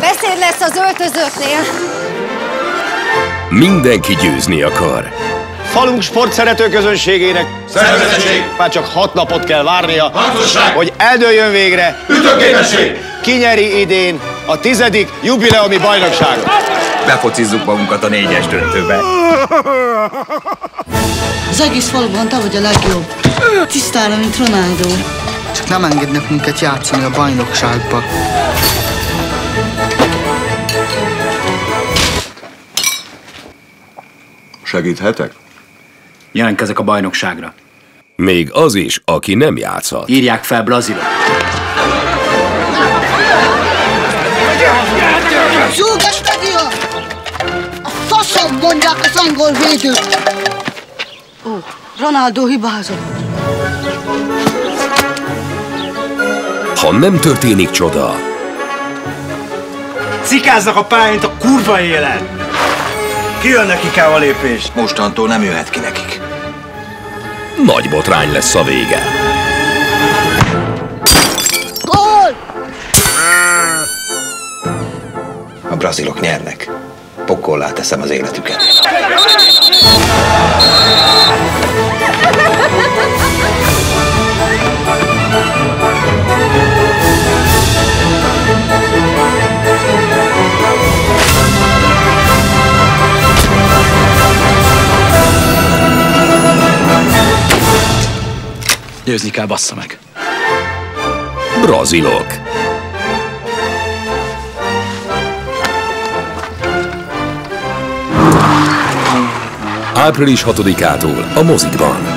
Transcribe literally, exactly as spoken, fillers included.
Beszéd lesz az öltözőknél. Mindenki győzni akar. Falunk sportszerető közönségének szerzetesség. Már csak hat napot kell várnia, harcosság, hogy eldőljön végre ütőképesség. Kinyeri idén a tizedik jubileumi bajnokságot. Befocizzuk magunkat a négyes döntőbe. Az egész faluban te vagy a legjobb. Tisztára, mint Ronaldo. Csak nem engednek minket játszani a bajnokságba. Segíthetek? Jelentkezek a bajnokságra. Még az is, aki nem játszhat. Írják fel Brazília. Zúgás pedig! A faszom mondják az angol védőt! Ó, Ronaldo hibázott. Ha nem történik csoda... Cikáznak a pályán, mint a kurva élet! Kijön nekik el a lépés. Mostantól nem jöhet ki nekik. Nagy botrány lesz a vége. Gól! A brazilok nyernek. Pokollá teszem az életüket. Győzni kell, bassza meg. Brazilok. április hatodikától a mozikban.